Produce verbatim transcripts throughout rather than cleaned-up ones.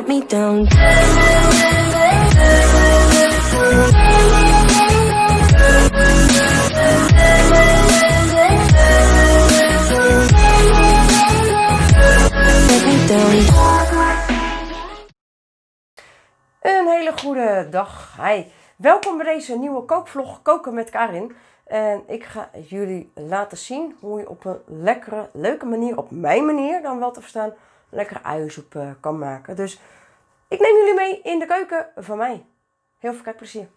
let me down. Een hele goede dag. Hi. Welkom bij deze nieuwe kookvlog Koken met Karin. En ik ga jullie laten zien hoe je op een lekkere, leuke manier, op mijn manier dan wel te verstaan, lekkere uiensoep kan maken. Dus ik neem jullie mee in de keuken van mij. Heel veel kijkplezier.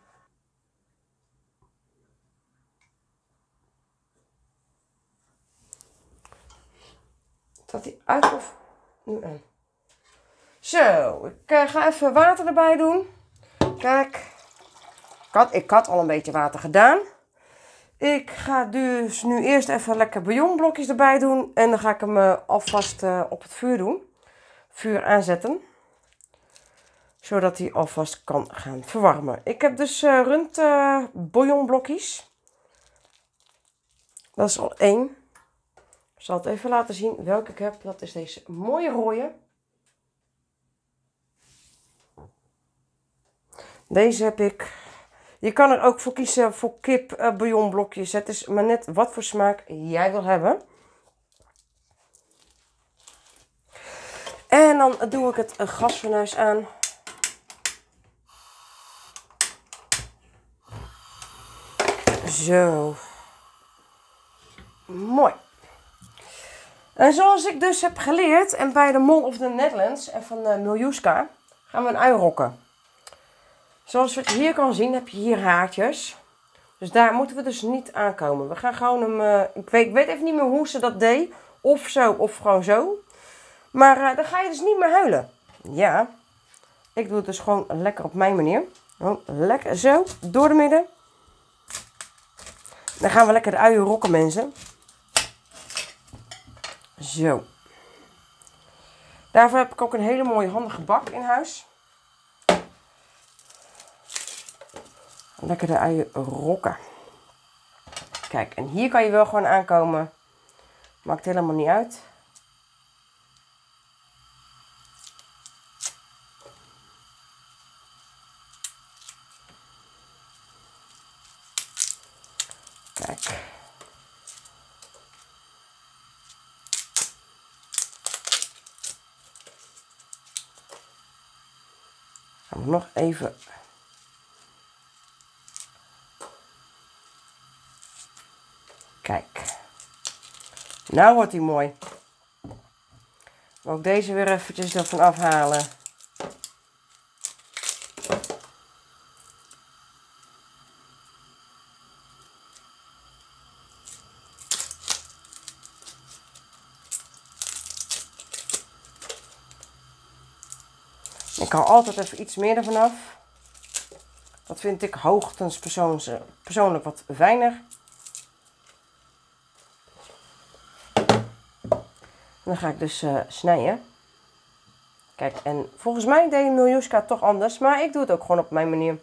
Staat die uit of nu aan? Zo, ik uh, ga even water erbij doen. Kijk, ik had, ik had al een beetje water gedaan. Ik ga dus nu eerst even lekker bouillonblokjes erbij doen. En dan ga ik hem uh, alvast uh, op het vuur doen. Vuur aanzetten. Zodat hij alvast kan gaan verwarmen. Ik heb dus uh, rund uh, bouillonblokjes. Dat is al één. Ik zal het even laten zien welke ik heb. Dat is deze mooie rode. Deze heb ik. Je kan er ook voor kiezen voor kip uh, bouillonblokjes. Het is maar net wat voor smaak jij wil hebben. En dan doe ik het gasfornuis aan. Zo. Mooi. En zoals ik dus heb geleerd en bij de Mol of the Netherlands en van uh, Miljuschka gaan we een ui rokken. Zoals je het hier kan zien heb je hier haartjes. Dus daar moeten we dus niet aankomen. We gaan gewoon hem... Uh, ik, weet, ik weet even niet meer hoe ze dat deed. Of zo, of gewoon zo. Maar uh, dan ga je dus niet meer huilen. Ja. Ik doe het dus gewoon lekker op mijn manier. Oh, lekker zo. Door de midden. Dan gaan we lekker de uien rokken, mensen. Zo. Daarvoor heb ik ook een hele mooie handige bak in huis. Lekker de uien rokken. Kijk, en hier kan je wel gewoon aankomen. Maakt helemaal niet uit. Kijk. Gaan we nog even... Kijk, nou wordt hij mooi. Ook deze weer eventjes ervan afhalen. Ik haal altijd even iets meer ervan af. Dat vind ik hoogstens persoons, persoonlijk wat weinig. Dan ga ik dus uh, snijden. Kijk, en volgens mij deed Miljuschka toch anders. Maar ik doe het ook gewoon op mijn manier.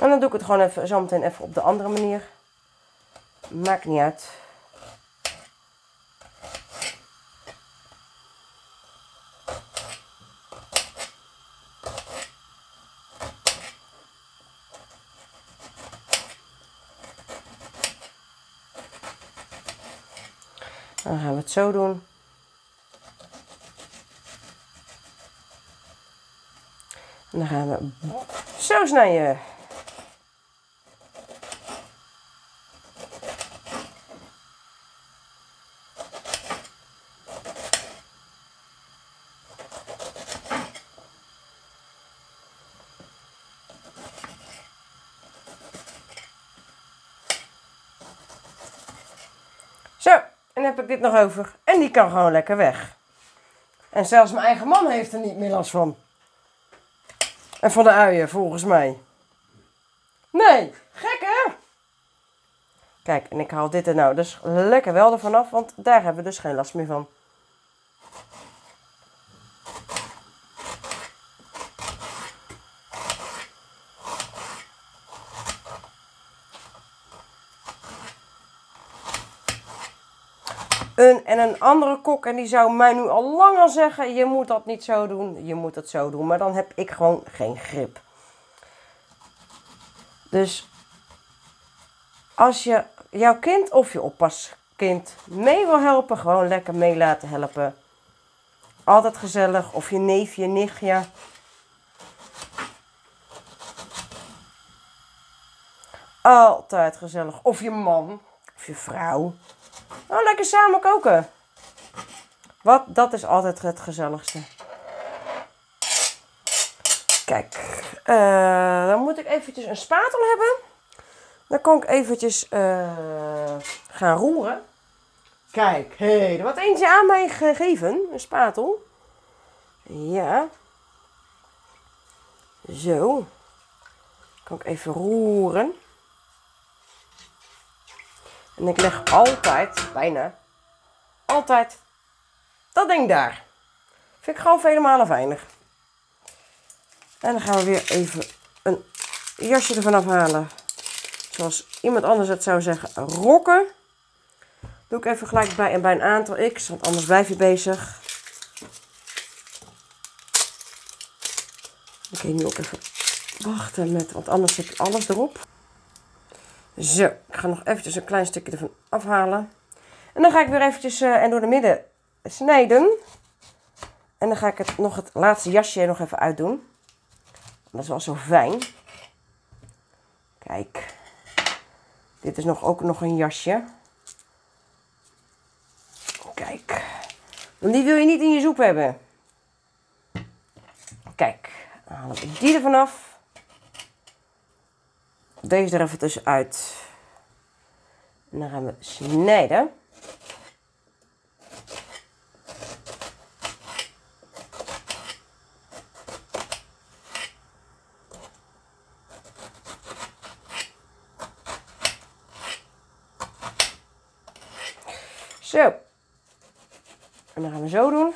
En dan doe ik het gewoon even, zo meteen even op de andere manier. Maakt niet uit. Dan gaan we het zo doen. En dan gaan we zo snijden. Zo. En heb ik dit nog over. En die kan gewoon lekker weg. En zelfs mijn eigen man heeft er niet meer last van. En van de uien, volgens mij. Nee, gek hè? Kijk, en ik haal dit er nou dus lekker wel ervan af. Want daar hebben we dus geen last meer van. Een, en een andere kok. En die zou mij nu al lang al zeggen, je moet dat niet zo doen. Je moet het zo doen. Maar dan heb ik gewoon geen grip. Dus als je jouw kind of je oppaskind mee wil helpen, gewoon lekker mee laten helpen. Altijd gezellig. Of je neef, je nichtje. Altijd gezellig. Of je man. Of je vrouw. Nou, lekker samen koken. Wat, dat is altijd het gezelligste. Kijk. Uh, dan moet ik eventjes een spatel hebben. Dan kan ik eventjes uh, gaan roeren. Kijk, hey, er wordt eentje aan mij gegeven. Een spatel. Ja. Zo. Kan ik even roeren. En ik leg altijd, bijna, altijd dat ding daar. Vind ik gewoon vele malen weinig. En dan gaan we weer even een jasje ervan afhalen. Zoals iemand anders het zou zeggen, rokken. Doe ik even gelijk bij en bij een aantal X, want anders blijf je bezig. Oké, nu ook even wachten met, want anders zit alles erop. Zo, ik ga nog eventjes een klein stukje ervan afhalen. En dan ga ik weer eventjes uh, en door de midden snijden. En dan ga ik het, nog het laatste jasje nog even uitdoen. Dat is wel zo fijn. Kijk. Dit is nog, ook nog een jasje. Kijk. Want die wil je niet in je soep hebben. Kijk. Dan halen we die ervan af. Deze er even tussenuit. En dan gaan we snijden. Zo. En dan gaan we zo doen.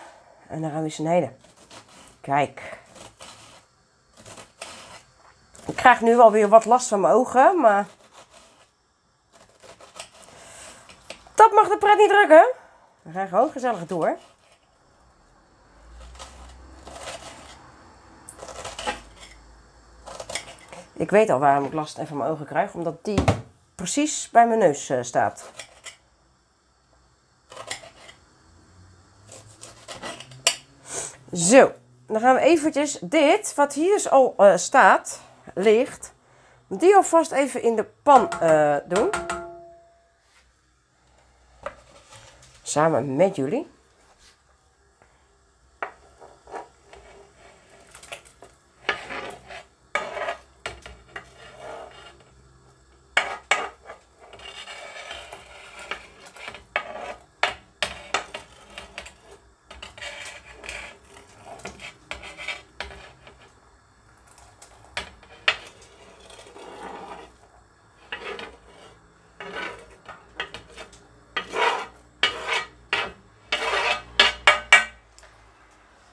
En dan gaan we snijden. Kijk. Ik krijg nu wel weer wat last van mijn ogen, maar dat mag de pret niet drukken. We gaan gewoon gezellig door. Ik weet al waarom ik last van mijn ogen krijg, omdat die precies bij mijn neus staat. Zo, dan gaan we eventjes dit, wat hier dus al uh, staat... Licht. Die alvast even in de pan uh, doen. Samen met jullie.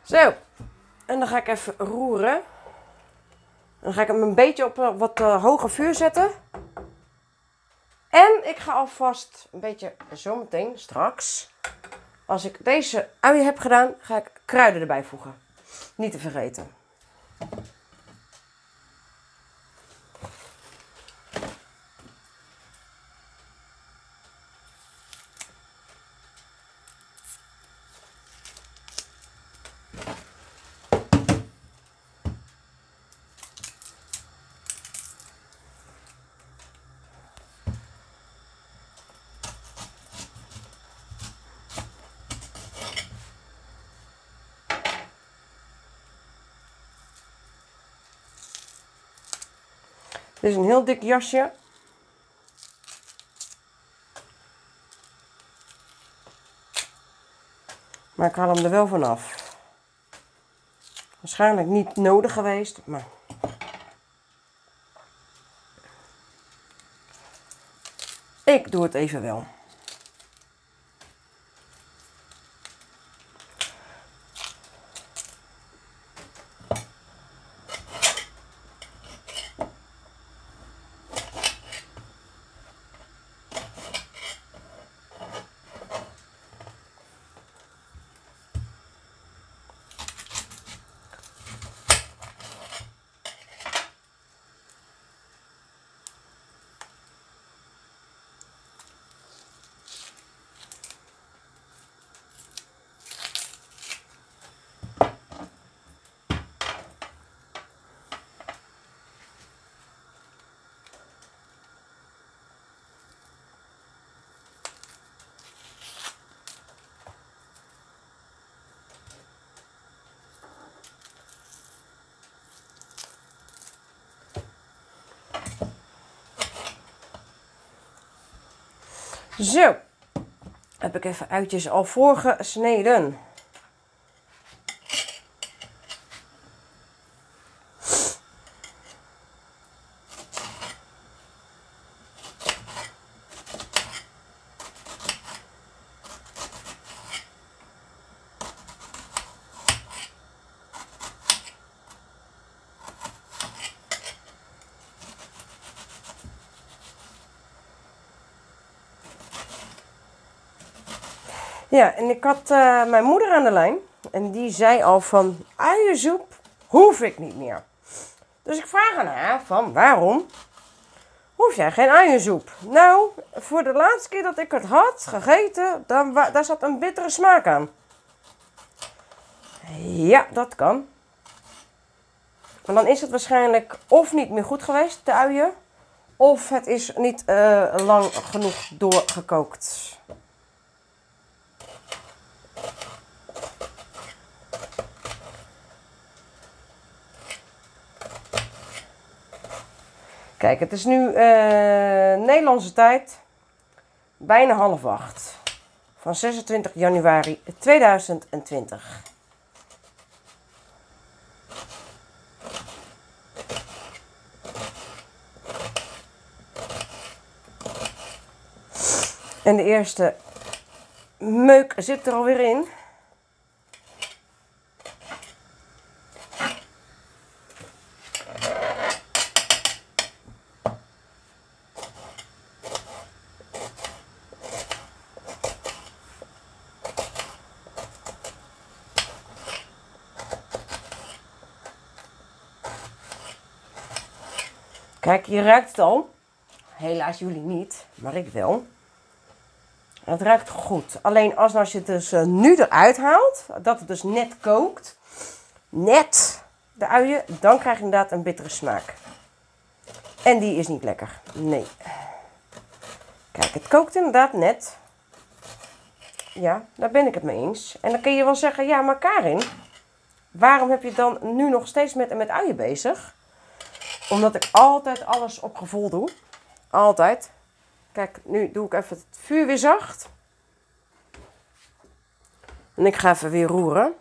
Zo, en dan ga ik even roeren. Dan ga ik hem een beetje op wat uh, hoger vuur zetten. En ik ga alvast een beetje zometeen, straks, als ik deze ui heb gedaan, ga ik kruiden erbij voegen. Niet te vergeten. Dit is een heel dik jasje. Maar ik haal hem er wel vanaf. Waarschijnlijk niet nodig geweest, maar... Ik doe het even wel. Zo, heb ik even uitjes al voorgesneden. Ja, en ik had uh, mijn moeder aan de lijn en die zei al van uiensoep hoef ik niet meer. Dus ik vraag aan haar van waarom hoef jij geen uiensoep? Nou, voor de laatste keer dat ik het had gegeten, dan daar zat een bittere smaak aan. Ja, dat kan. Maar dan is het waarschijnlijk of niet meer goed geweest, de uien, of het is niet uh, lang genoeg doorgekookt. Kijk, het is nu uh, Nederlandse tijd, bijna half acht, van zesentwintig januari tweeduizend twintig. En de eerste meuk zit er alweer in. Kijk, je ruikt het al. Helaas jullie niet, maar ik wel. Het ruikt goed. Alleen als, als je het dus nu eruit haalt, dat het dus net kookt, net de uien, dan krijg je inderdaad een bittere smaak. En die is niet lekker. Nee. Kijk, het kookt inderdaad net. Ja, daar ben ik het mee eens. En dan kun je wel zeggen, ja maar Karin, waarom heb je dan nu nog steeds met, met uien bezig? Omdat ik altijd alles op gevoel doe. Altijd. Kijk, nu doe ik even het vuur weer zacht. En ik ga even weer roeren.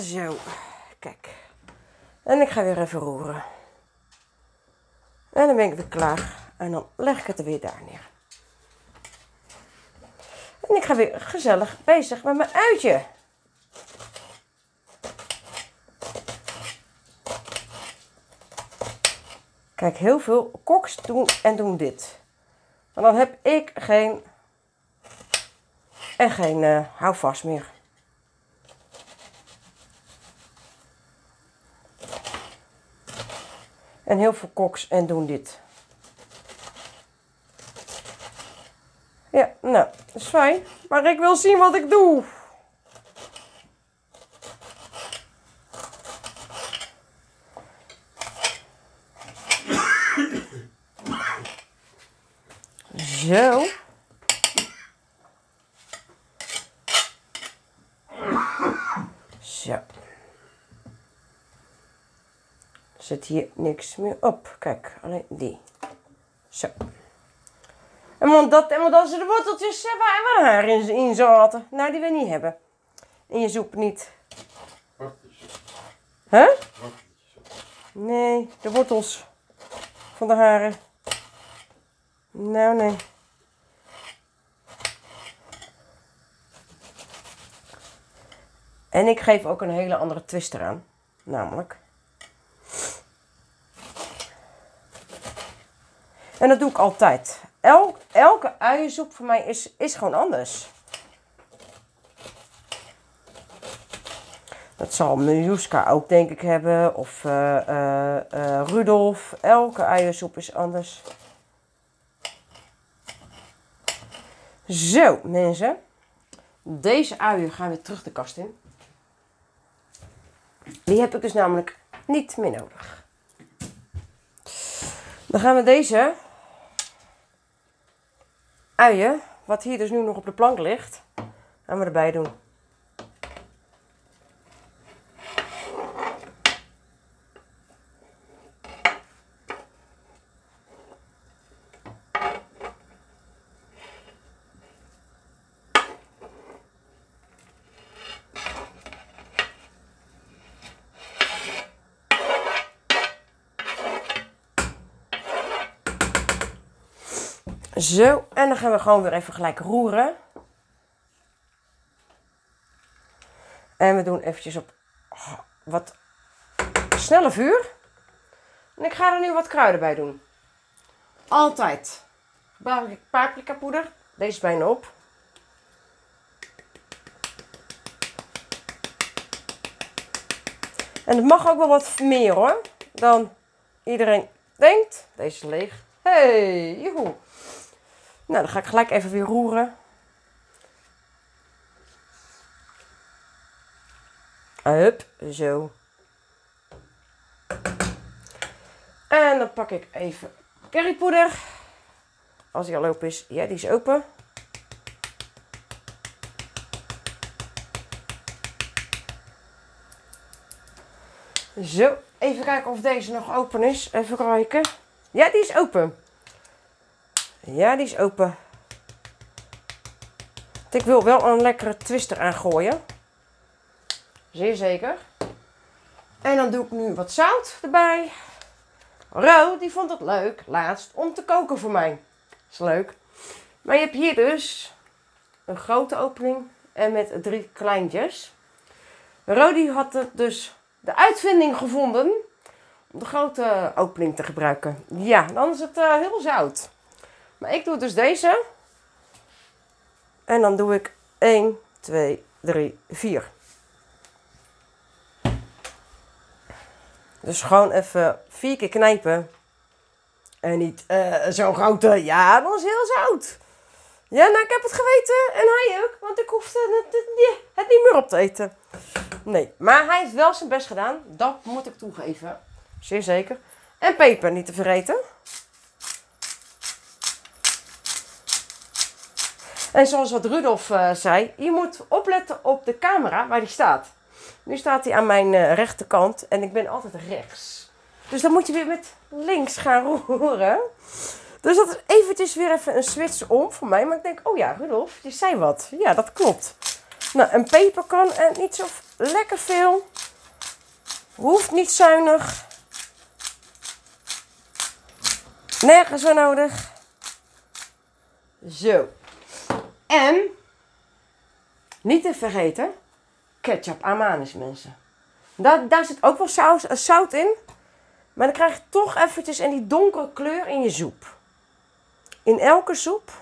Zo. Kijk. En ik ga weer even roeren. En dan ben ik weer klaar. En dan leg ik het er weer daar neer. En ik ga weer gezellig bezig met mijn uitje. Kijk, heel veel koks doen en doen dit. Maar dan heb ik geen... En geen uh, houvast meer. En heel veel koks en doen dit. Ja, nou, dat is fijn. Maar ik wil zien wat ik doe. Zo. Zo. Zit hier niks meer op. Kijk, alleen die. Zo. En want dat, en want dat zijn de worteltjes waar, waar haar in, in zaten. Nou, die wil je niet hebben. En je zoekt niet. Huh? Nee, de wortels van de haren. Nou, nee. En ik geef ook een hele andere twist eraan. Namelijk. En dat doe ik altijd. Elk, elke uiensoep voor mij is, is gewoon anders. Dat zal Miljuschka ook denk ik hebben. Of uh, uh, uh, Rudolf. Elke uiensoep is anders. Zo mensen. Deze uien gaan weer terug de kast in. Die heb ik dus namelijk niet meer nodig. Dan gaan we deze... uien, wat hier dus nu nog op de plank ligt, gaan we erbij doen. Zo, en dan gaan we gewoon weer even gelijk roeren. En we doen eventjes op wat snelle vuur. En ik ga er nu wat kruiden bij doen. Altijd gebruik ik paprika poeder. Deze is bijna op. En het mag ook wel wat meer hoor, dan iedereen denkt. Deze is leeg. Hey, joehoe. Nou, dan ga ik gelijk even weer roeren. Hup, zo. En dan pak ik even currypoeder. Als die al open is. Ja, die is open. Zo, even kijken of deze nog open is. Even kijken. Ja, die is open. Ja, die is open. Want ik wil wel een lekkere twister aangooien. Zeer zeker. En dan doe ik nu wat zout erbij. Ro, die vond het leuk laatst om te koken voor mij. Is leuk. Maar je hebt hier dus een grote opening en met drie kleintjes. Ro, die had het dus... de uitvinding gevonden om de grote opening te gebruiken. Ja, dan is het uh, heel zout. Maar ik doe dus deze. En dan doe ik één, twee, drie, vier. Dus gewoon even vier keer knijpen. En niet uh, zo'n grote. Ja, dat is heel zout. Ja, nou, ik heb het geweten. En hij ook. Want ik hoefde het, het, het niet meer op te eten. Nee, maar hij heeft wel zijn best gedaan. Dat moet ik toegeven. Zeer zeker. En peper niet te vergeten. En zoals wat Rudolf uh, zei, je moet opletten op de camera waar die staat. Nu staat hij aan mijn uh, rechterkant en ik ben altijd rechts. Dus dan moet je weer met links gaan roeren. Dus dat is eventjes weer even een switch om voor mij. Maar ik denk, oh ja, Rudolf, je zei wat. Ja, dat klopt. Nou, een peper kan en niet zo lekker veel. Hoeft niet zuinig. Nergens voor nodig. Zo. En, niet te vergeten, ketchup Amanis, mensen. Daar, daar zit ook wel saus, zout in. Maar dan krijg je toch eventjes en die donkere kleur in je soep. In elke soep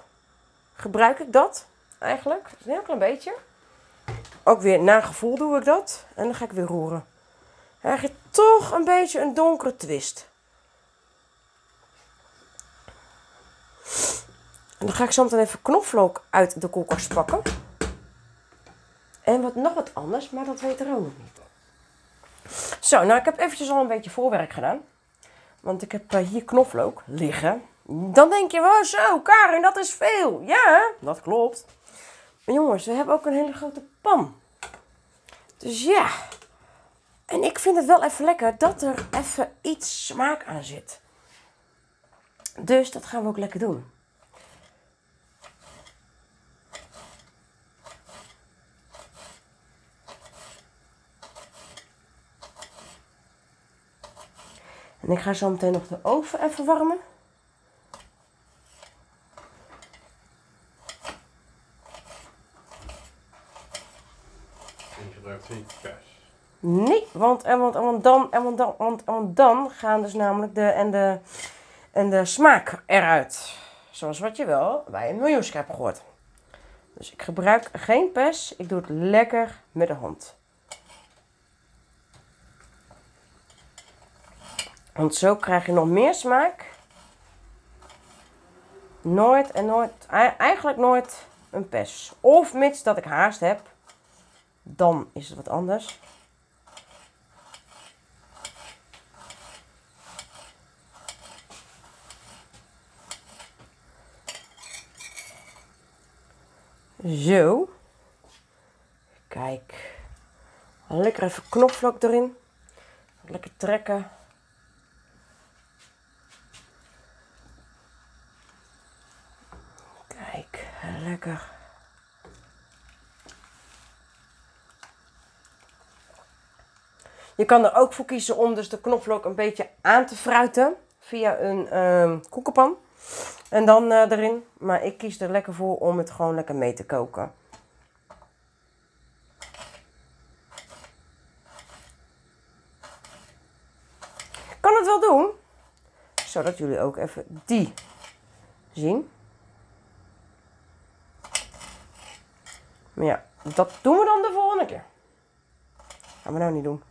gebruik ik dat eigenlijk. Een heel klein beetje. Ook weer naar gevoel doe ik dat. En dan ga ik weer roeren. Dan krijg je toch een beetje een donkere twist. En dan ga ik zo meteen even knoflook uit de koelkast pakken. En wat, nog wat anders, maar dat weet Ron nog niet. Zo, nou ik heb eventjes al een beetje voorwerk gedaan. Want ik heb uh, hier knoflook liggen. Dan denk je, wel zo Karin, dat is veel. Ja, dat klopt. Maar jongens, we hebben ook een hele grote pan. Dus ja. En ik vind het wel even lekker dat er even iets smaak aan zit. Dus dat gaan we ook lekker doen. En ik ga zo meteen nog de oven even warmen. Ik gebruik geen kaas. Nee, want, en want, en want dan, en want dan, want, en want dan gaan dus namelijk de en, de en de smaak eruit. Zoals wat je wel bij een miljuschka hebt gehoord. Dus ik gebruik geen pers. Ik doe het lekker met de hand. Want zo krijg je nog meer smaak. Nooit en nooit, eigenlijk nooit een pers. Of mits dat ik haast heb, dan is het wat anders. Zo. Kijk. Lekker even knoflook erin. Lekker trekken. Lekker. Je kan er ook voor kiezen om dus de knoflook een beetje aan te fruiten via een uh, koekenpan. en dan uh, erin. Maar ik kies er lekker voor om het gewoon lekker mee te koken. Ik kan het wel doen, zodat jullie ook even die zien. Maar ja, dat doen we dan de volgende keer. Gaan we nou niet doen.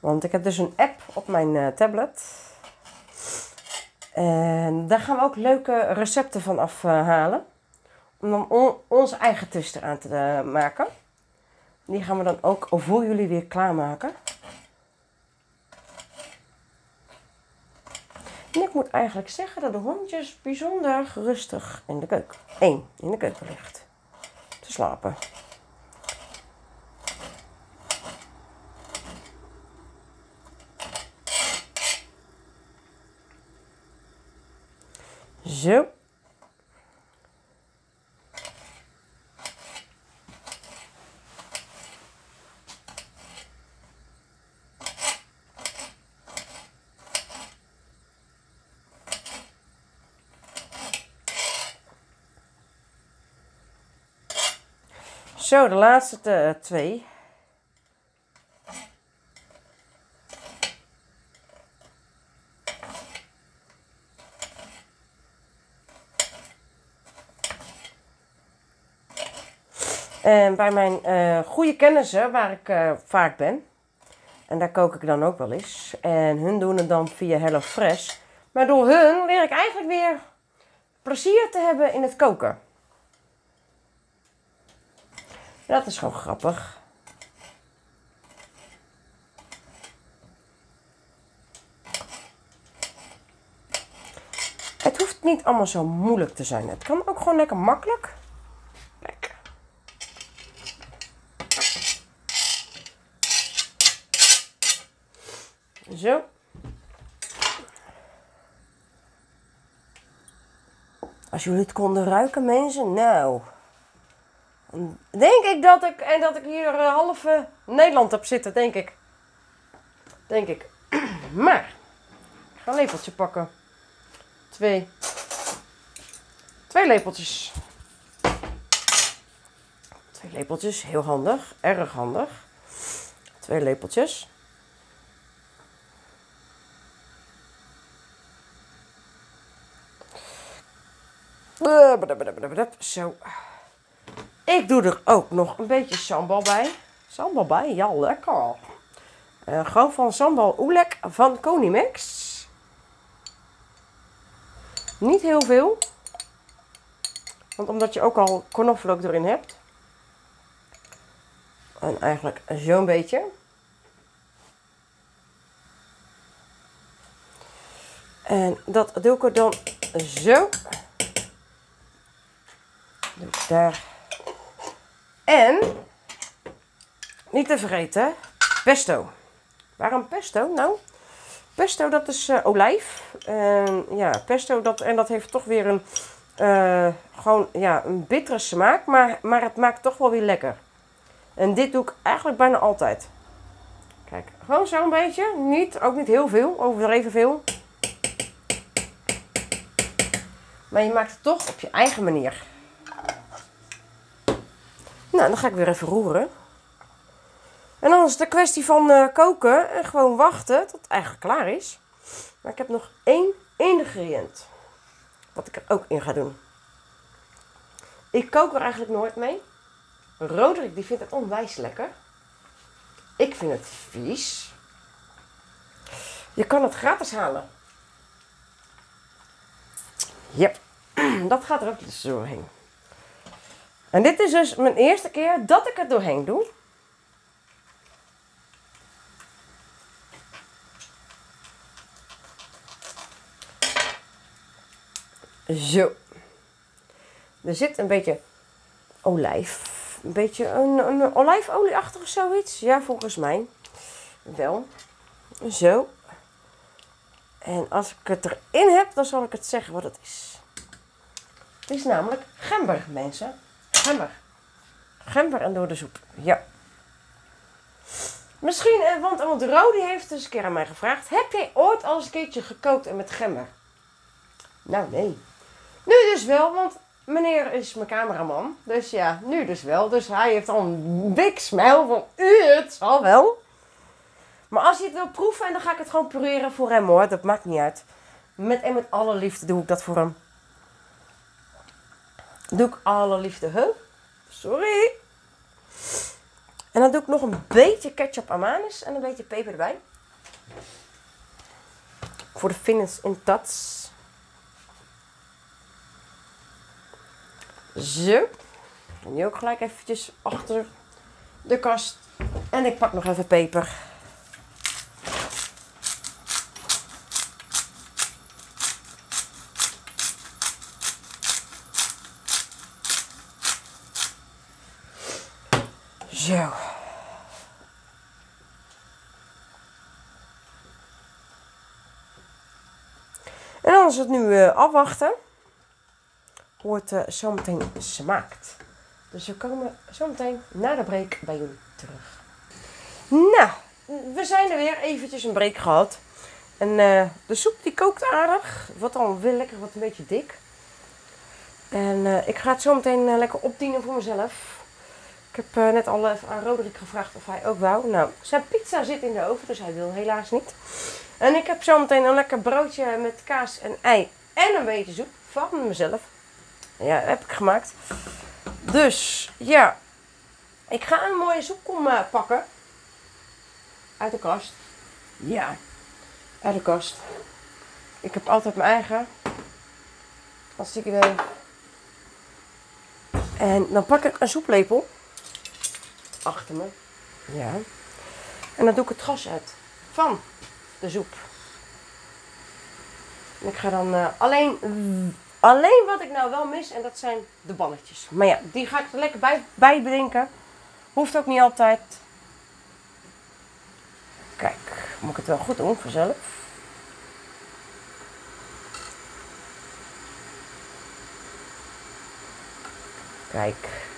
Want ik heb dus een app op mijn uh, tablet. En daar gaan we ook leuke recepten van afhalen. Om dan on onze eigen twist eraan te uh, maken. Die gaan we dan ook voor jullie weer klaarmaken. En ik moet eigenlijk zeggen dat de hondjes bijzonder rustig in de keuken. Eén in de keuken ligt. Te slapen. Zo. Zo, de laatste twee. En bij mijn uh, goede kennissen, waar ik uh, vaak ben, en daar kook ik dan ook wel eens, en hun doen het dan via Hello Fresh. Maar door hun leer ik eigenlijk weer plezier te hebben in het koken. Dat is gewoon grappig. Het hoeft niet allemaal zo moeilijk te zijn. Het kan ook gewoon lekker makkelijk. Lekker. Zo. Als jullie het konden ruiken, mensen, nou... Denk ik dat ik, en dat ik hier uh, half uh, Nederland op zitten, denk ik. Denk ik. Maar, ik ga een lepeltje pakken. Twee. Twee lepeltjes. Twee lepeltjes, heel handig. Erg handig. Twee lepeltjes. Zo. Ik doe er ook nog een beetje sambal bij. Sambal bij? Ja, lekker. Uh, gewoon van sambal oelek van Konimex. Niet heel veel. Want omdat je ook al knoflook erin hebt. En eigenlijk zo'n beetje. En dat doe ik er dan zo. Dus daar... En, niet te vergeten, pesto. Waarom pesto? Nou, pesto dat is uh, olijf. En, ja, pesto dat, en dat heeft toch weer een, uh, gewoon, ja, een bittere smaak, maar, maar het maakt toch wel weer lekker. En dit doe ik eigenlijk bijna altijd. Kijk, gewoon zo'n beetje. Niet, ook niet heel veel, overdreven veel. Maar je maakt het toch op je eigen manier. Nou, dan ga ik weer even roeren. En dan is het een kwestie van uh, koken en gewoon wachten tot het eigenlijk klaar is. Maar ik heb nog één ingrediënt. Wat ik er ook in ga doen. Ik kook er eigenlijk nooit mee. Roderick die vindt het onwijs lekker. Ik vind het vies. Je kan het gratis halen. Yep, dat gaat er ook dus doorheen. En dit is dus mijn eerste keer dat ik het doorheen doe. Zo. Er zit een beetje olijf. Een beetje een, een olijfolieachtig of zoiets. Ja, volgens mij wel. Zo. En als ik het erin heb, dan zal ik het zeggen wat het is. Het is namelijk gember, mensen. Gember. Gember en door de soep. Ja. Misschien, want, want Rodi heeft dus een keer aan mij gevraagd. Heb jij ooit al eens een keertje gekookt en met gember? Nou, nee. Nu dus wel, want meneer is mijn cameraman. Dus ja, nu dus wel. Dus hij heeft al een big smile van, u het zal wel. Maar als je het wil proeven, en dan ga ik het gewoon pureren voor hem hoor. Dat maakt niet uit. Met en met alle liefde doe ik dat voor hem. Doe ik alle liefde, hè? Huh? Sorry. En dan doe ik nog een beetje ketchup amanis en een beetje peper erbij. Voor de vingers in tats. Zo. En die ook gelijk eventjes achter de kast. En ik pak nog even peper. Zo. En dan is het nu uh, afwachten hoe het uh, zo meteen smaakt. Dus we komen zo meteen na de break bij jullie terug. Nou, we zijn er weer. Eventjes een break gehad. En uh, de soep die kookt aardig. Wat dan weer lekker, wat een beetje dik. En uh, ik ga het zo meteen uh, lekker opdienen voor mezelf. Ik heb uh, net al even aan Roderick gevraagd of hij ook wou. Nou, zijn pizza zit in de oven, dus hij wil helaas niet. En ik heb zo meteen een lekker broodje met kaas en ei en een beetje soep van mezelf. Ja, dat heb ik gemaakt. Dus, ja. Ik ga een mooie soepkom uh, pakken. Uit de kast. Ja, uit de kast. Ik heb altijd mijn eigen. Als ik idee. En dan pak ik een soeplepel. Achter me. Ja. En dan doe ik het gas uit van de soep. En ik ga dan uh, alleen, alleen wat ik nou wel mis. En dat zijn de balletjes. Maar ja, die ga ik er lekker bij, bij bedenken. Hoeft ook niet altijd. Kijk, moet ik het wel goed doen vanzelf. Kijk.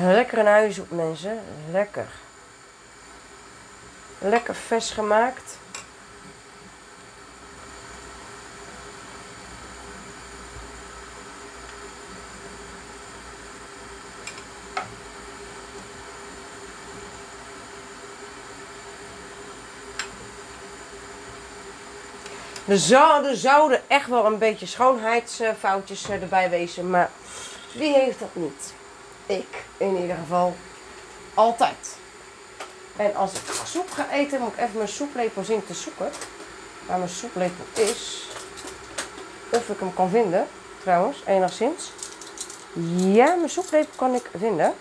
Lekker een huissoep, mensen. Lekker. Lekker vers gemaakt. Er zouden echt wel een beetje schoonheidsfoutjes erbij wezen, maar wie heeft dat niet? Ik in ieder geval altijd. En als ik soep ga eten, moet ik even mijn soeplepel zien te zoeken. Waar mijn soeplepel is. Of ik hem kan vinden, trouwens, enigszins. Ja, mijn soeplepel kan ik vinden.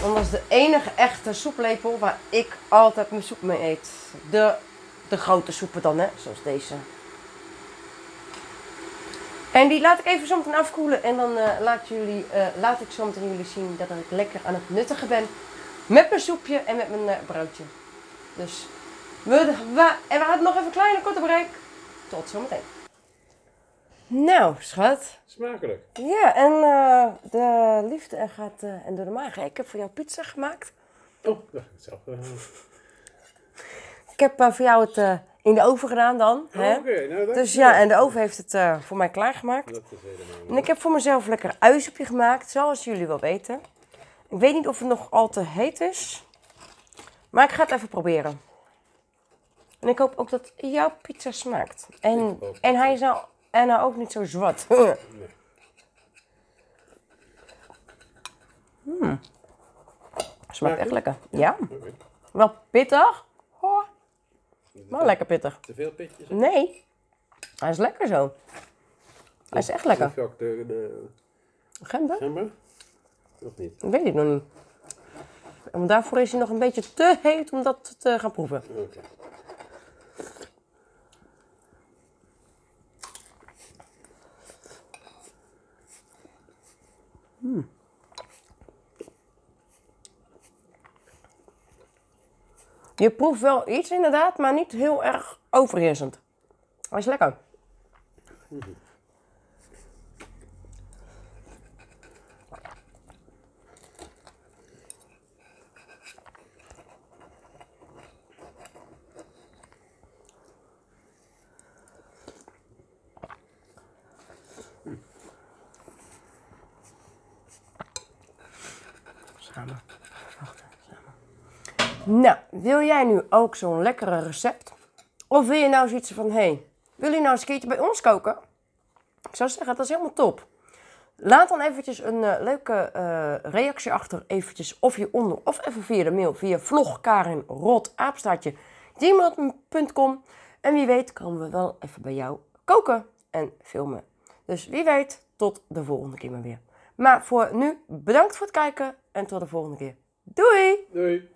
Want dat is de enige echte soeplepel waar ik altijd mijn soep mee eet. De, de grote soepen dan, hè, zoals deze. En die laat ik even zometeen afkoelen en dan uh, laat, jullie, uh, laat ik zometeen jullie zien dat ik lekker aan het nuttigen ben. Met mijn soepje en met mijn uh, broodje. Dus we, we, en we hadden nog even een kleine korte break. Tot zometeen. Nou, schat. Smakelijk. Ja, en uh, de liefde er gaat uh, en door de maag. Ik heb voor jou pizza gemaakt. Oh, dat is hetzelfde. Ik heb uh, voor jou het... Uh, in de oven gedaan dan. Oh, hè? Okay. Nou, dus ja, en de oven heeft het uh, voor mij klaargemaakt. Dat is helemaal... En ik heb voor mezelf lekker een uisoepje gemaakt, zoals jullie wel weten. Ik weet niet of het nog al te heet is. Maar ik ga het even proberen. En ik hoop ook dat jouw pizza smaakt. En, en hij is nou, en nou ook niet zo zwart. Nee. Hmm. Smaakt echt lekker. Ja. Okay. Wel pittig. Hoor. Oh. Maar lekker pittig. Te veel pitjes? Nee. Hij is lekker zo. Hij is echt lekker. De gember? Gember? Of niet? Ik weet het nog niet. En daarvoor is hij nog een beetje te heet om dat te gaan proeven. Oké. Okay. Hmm. Je proeft wel iets inderdaad, maar niet heel erg overheersend. Hij is lekker. slaapkamer. Nou, wil jij nu ook zo'n lekkere recept? Of wil je nou zoiets van, hé, hey, wil je nou eens een keertje bij ons koken? Ik zou zeggen, dat is helemaal top. Laat dan eventjes een uh, leuke uh, reactie achter, eventjes of hieronder, of even via de mail, via vlog karin rotaapstaartje apenstaartje at gmail punt com. En wie weet komen we wel even bij jou koken en filmen. Dus wie weet, tot de volgende keer maar weer. Maar voor nu, bedankt voor het kijken en tot de volgende keer. Doei! Doei!